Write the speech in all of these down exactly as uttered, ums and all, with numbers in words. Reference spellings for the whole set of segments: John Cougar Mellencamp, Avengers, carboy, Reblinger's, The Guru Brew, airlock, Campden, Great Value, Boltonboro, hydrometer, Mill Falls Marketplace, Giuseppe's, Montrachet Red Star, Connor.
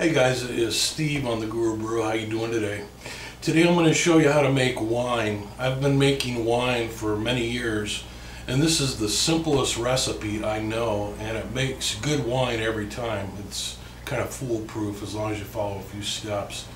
Hey guys, it is Steve on The Guru Brew. How you doing today? Today I'm going to show you how to make wine. I've been making wine for many years, and this is the simplest recipe I know, and it makes good wine every time. It's kind of foolproof as long as you follow a few steps.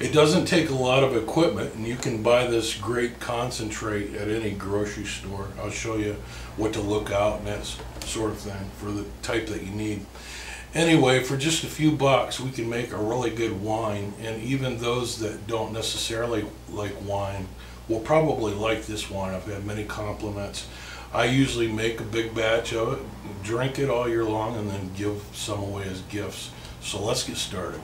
It doesn't take a lot of equipment, and you can buy this great concentrate at any grocery store. I'll show you what to look out and that sort of thing for the type that you need. Anyway, for just a few bucks, we can make a really good wine, and even those that don't necessarily like wine will probably like this wine. I've had many compliments. I usually make a big batch of it, drink it all year long, and then give some away as gifts. So let's get started.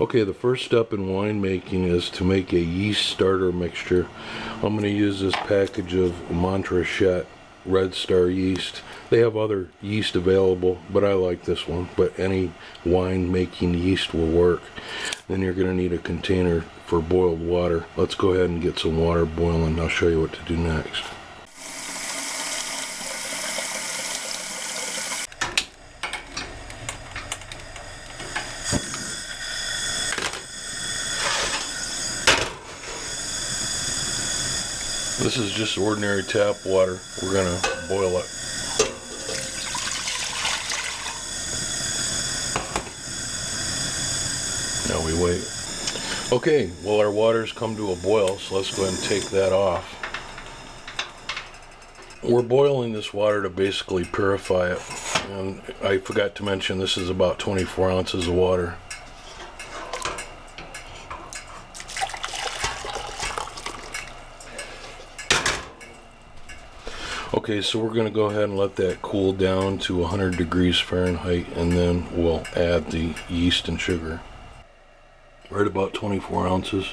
Okay, the first step in winemaking is to make a yeast starter mixture. I'm going to use this package of Montrachet Red Star yeast. They have other yeast available, but I like this one. But any winemaking yeast will work. Then you're going to need a container for boiled water. Let's go ahead and get some water boiling. I'll show you what to do next. This is just ordinary tap water. We're going to boil it. Now we wait. Okay, well, our water's come to a boil, so let's go ahead and take that off. We're boiling this water to basically purify it. And I forgot to mention this is about twenty-four ounces of water. Okay, so we're going to go ahead and let that cool down to one hundred degrees Fahrenheit, and then we'll add the yeast and sugar. Right about twenty-four ounces.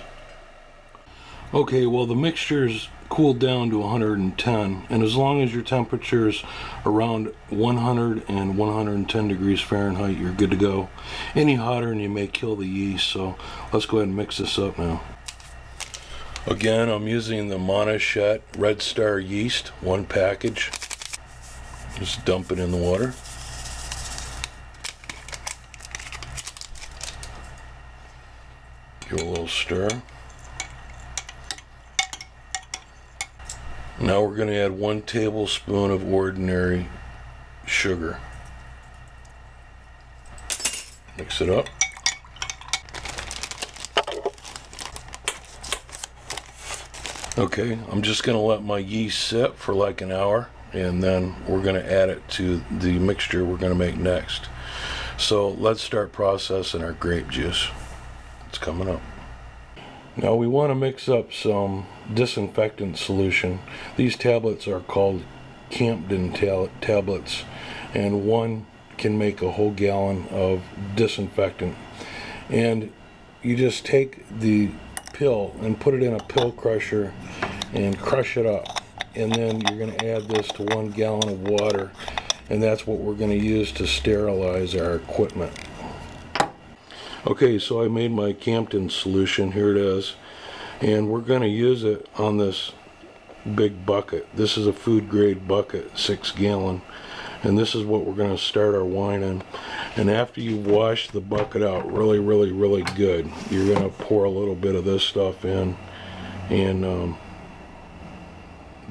Okay, well, the mixture's cooled down to one hundred ten, and as long as your temperature's around one hundred and one hundred ten degrees Fahrenheit, you're good to go. Any hotter and you may kill the yeast, so let's go ahead and mix this up now. Again, I'm using the Montrachet Red Star yeast, one package. Just dump it in the water. Give it a little stir. Now we're going to add one tablespoon of ordinary sugar. Mix it up. Okay, I'm just going to let my yeast sit for like an hour, and then we're going to add it to the mixture we're going to make next. So let's start processing our grape juice. It's coming up. Now we want to mix up some disinfectant solution. These tablets are called Campden tablets, and one can make a whole gallon of disinfectant. And you just take the pill and put it in a pill crusher and crush it up, and then you're going to add this to one gallon of water, and that's what we're going to use to sterilize our equipment. Okay, so I made my Campden solution. Here it is, and we're going to use it on this big bucket. This is a food grade bucket, six gallon, and this is what we're going to start our wine in. And after you wash the bucket out really really really good, you're going to pour a little bit of this stuff in and um,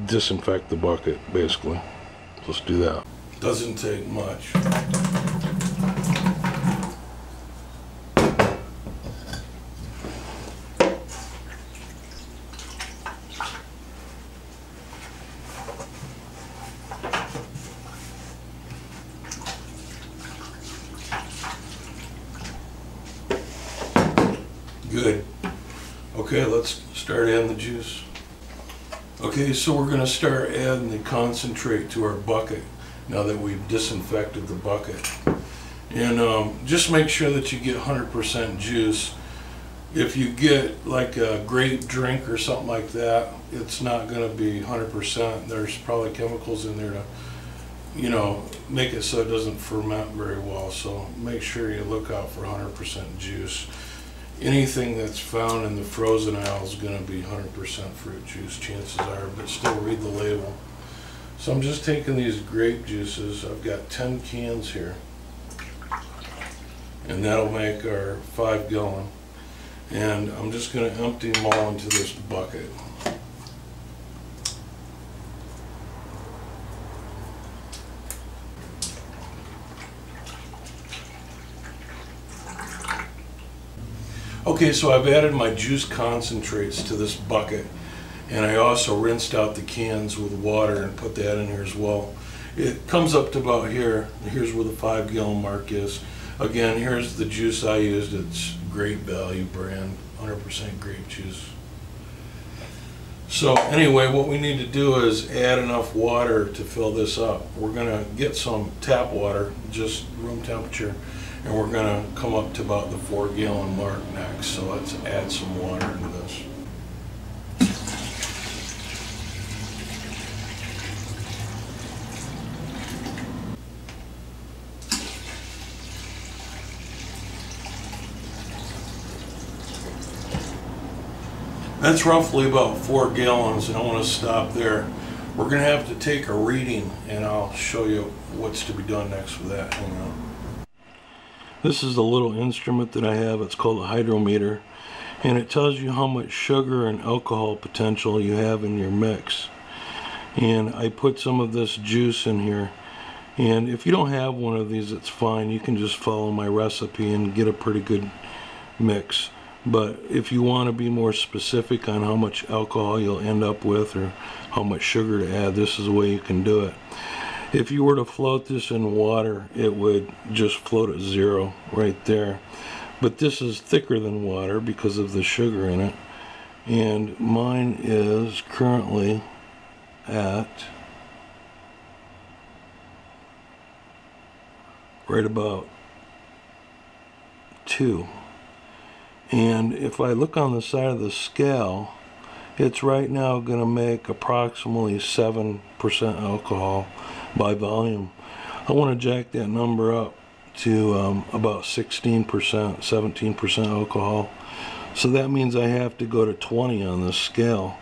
disinfect the bucket basically. Let's do that. Doesn't take much. Good. Okay, let's start adding the juice. Okay, so we're going to start adding the concentrate to our bucket now that we've disinfected the bucket. And um, just make sure that you get one hundred percent juice. If you get like a grape drink or something like that, it's not going to be one hundred percent. There's probably chemicals in there to, you know, make it so it doesn't ferment very well. So make sure you look out for one hundred percent juice. anything that's found in the frozen aisle is going to be one hundred percent fruit juice, chances are, but still read the label. So I'm just taking these grape juices. I've got ten cans here, and that'll make our five gallon. And I'm just going to empty them all into this bucket. Okay, so I've added my juice concentrates to this bucket, and I also rinsed out the cans with water and put that in here as well. It comes up to about here. Here's where the five gallon mark is. Again, here's the juice I used. It's Great Value brand, one hundred percent grape juice. So anyway, what we need to do is add enough water to fill this up. We're gonna get some tap water, just room temperature, and we're going to come up to about the four gallon mark next. So let's add some water into this. That's roughly about four gallons, and I want to stop there. We're going to have to take a reading, and I'll show you what's to be done next with that. Hang on. This is the little instrument that I have. It's called a hydrometer, and it tells you how much sugar and alcohol potential you have in your mix. And I put some of this juice in here, and if you don't have one of these, it's fine. You can just follow my recipe and get a pretty good mix. But if you want to be more specific on how much alcohol you'll end up with or how much sugar to add, this is the way you can do it. If you were to float this in water, it would just float at zero right there. But this is thicker than water because of the sugar in it. And mine is currently at right about two. And if I look on the side of the scale, it's right now going to make approximately seven percent alcohol by volume. I want to jack that number up to um, about sixteen percent, seventeen percent alcohol. So that means I have to go to twenty on this scale.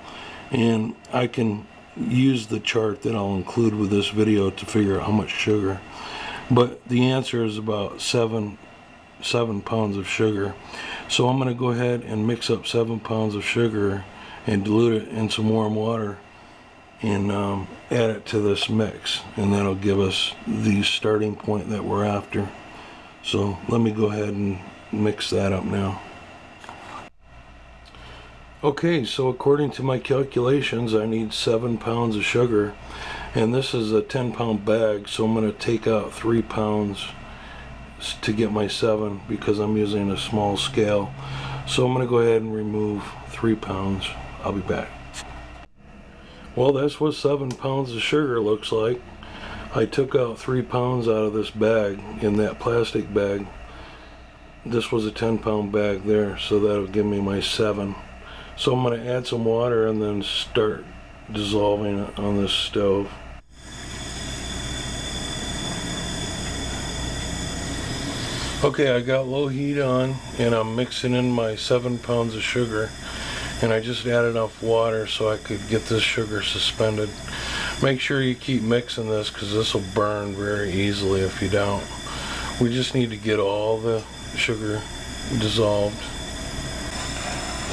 And I can use the chart that I'll include with this video to figure out how much sugar. But the answer is about seven, seven pounds of sugar. So I'm going to go ahead and mix up seven pounds of sugar and dilute it in some warm water and um, add it to this mix, and that'll give us the starting point that we're after. So let me go ahead and mix that up now. Okay, so according to my calculations, I need seven pounds of sugar, and this is a ten pound bag, so I'm going to take out three pounds to get my seven because I'm using a small scale. So I'm going to go ahead and remove three pounds. I'll be back. Well, that's what seven pounds of sugar looks like. I took out three pounds out of this bag, in that plastic bag. This was a ten pound bag there, so that'll give me my seven. So I'm going to add some water and then start dissolving it on this stove. Okay, I got low heat on, and I'm mixing in my seven pounds of sugar. And I just added enough water so I could get this sugar suspended. Make sure you keep mixing this because this will burn very easily if you don't. We just need to get all the sugar dissolved.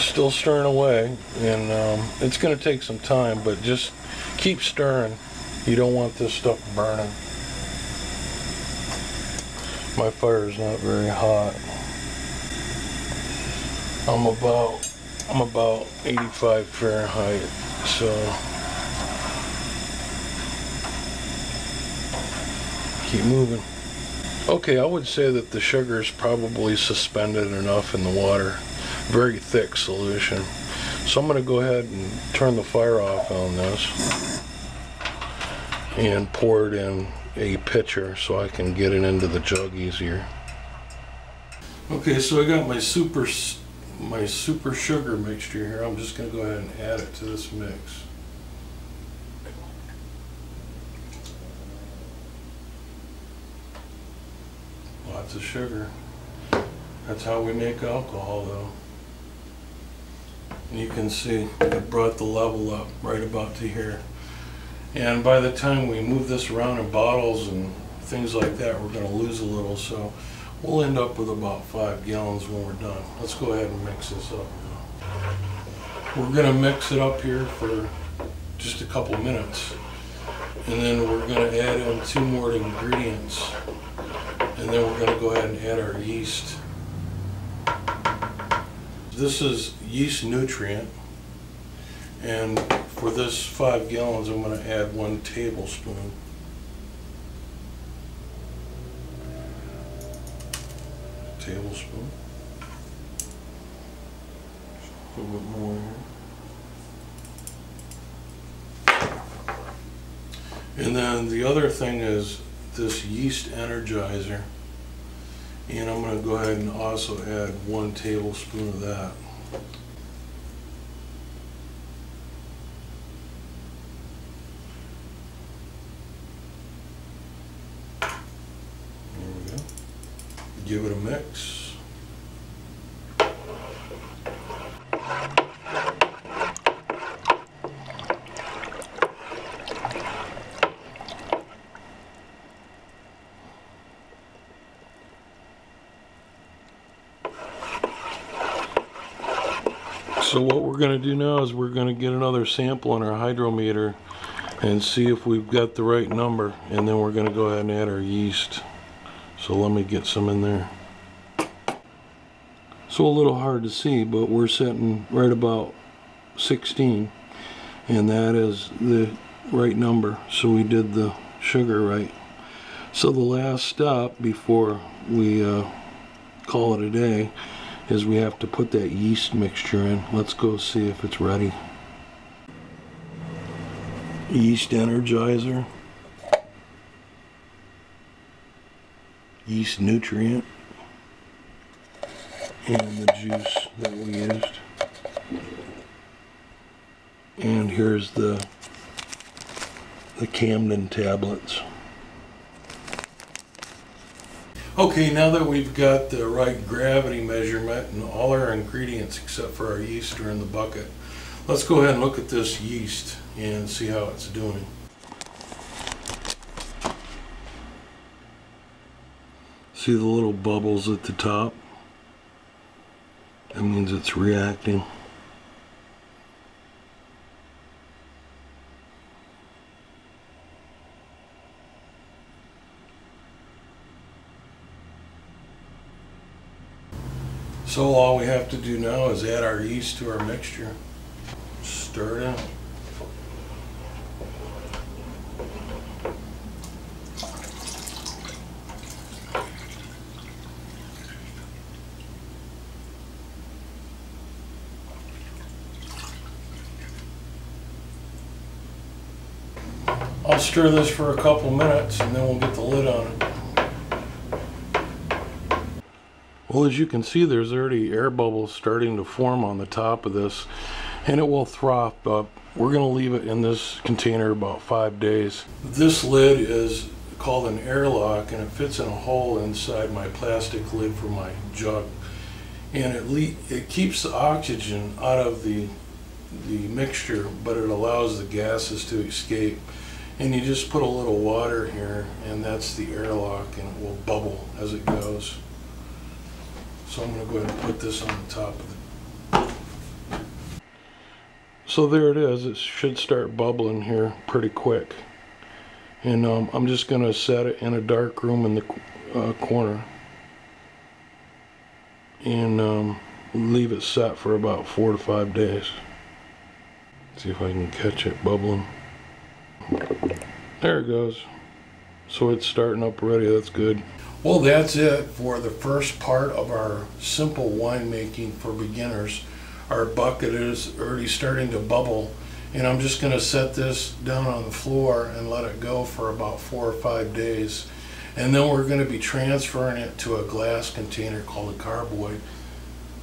Still stirring away, and um, it's going to take some time, but just keep stirring. You don't want this stuff burning. My fire is not very hot. I'm about I'm about eighty-five Fahrenheit, so keep moving. Okay, I would say that the sugar is probably suspended enough in the water. Very thick solution. So I'm going to go ahead and turn the fire off on this and pour it in a pitcher so I can get it into the jug easier. Okay, so I got my super my super sugar mixture here. I'm just going to go ahead and add it to this mix. Lots of sugar. That's how we make alcohol, though. And you can see it brought the level up right about to here. And by the time we move this around in bottles and things like that, we're going to lose a little, so we'll end up with about five gallons when we're done. Let's go ahead and mix this up. We're going to mix it up here for just a couple minutes, and then we're going to add in two more ingredients, and then we're going to go ahead and add our yeast. This is yeast nutrient, and for this five gallons I'm going to add one tablespoon. Tablespoon. Just a little bit more here. And then the other thing is this yeast energizer, and I'm going to go ahead and also add one tablespoon of that. Give it a mix. So what we're going to do now is we're going to get another sample in our hydrometer and see if we've got the right number, and then we're going to go ahead and add our yeast. So let me get some in there. So a little hard to see, but we're sitting right about sixteen, and that is the right number. So we did the sugar right. So the last step before we uh, call it a day is we have to put that yeast mixture in. Let's go see if it's ready. Yeast energizer. Yeast nutrient, and the juice that we used, and here's the the Campden tablets. Okay, now that we've got the right gravity measurement and all our ingredients except for our yeast are in the bucket, let's go ahead and look at this yeast and see how it's doing. See the little bubbles at the top? That means it's reacting. So all we have to do now is add our yeast to our mixture. Stir it in. I'll stir this for a couple minutes and then we'll get the lid on it. Well, as you can see, there's already air bubbles starting to form on the top of this, and it will froth up. We're going to leave it in this container about five days. This lid is called an airlock, and it fits in a hole inside my plastic lid for my jug, and it, le it keeps the oxygen out of the, the mixture, but it allows the gases to escape. And you just put a little water here, and that's the airlock, and it will bubble as it goes. So I'm going to go ahead and put this on the top of it. So there it is. It should start bubbling here pretty quick. And um, I'm just going to set it in a dark room in the uh, corner. And um, leave it set for about four to five days. See if I can catch it bubbling. There it goes. So it's starting up already. That's good. Well, that's it for the first part of our simple winemaking for beginners. Our bucket is already starting to bubble, and I'm just going to set this down on the floor and let it go for about four or five days, and then we're going to be transferring it to a glass container called a carboy.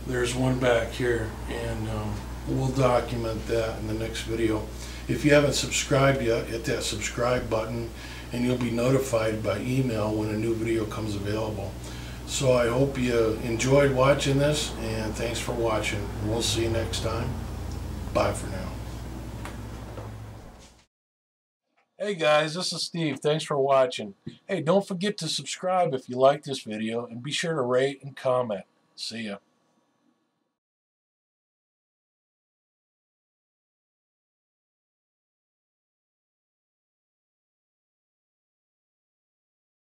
There's one back here, and um, we'll document that in the next video. If you haven't subscribed yet, hit that subscribe button, and you'll be notified by email when a new video comes available. So I hope you enjoyed watching this, and thanks for watching. We'll see you next time. Bye for now. Hey guys, this is Steve. Thanks for watching. Hey, don't forget to subscribe if you like this video, and be sure to rate and comment. See ya.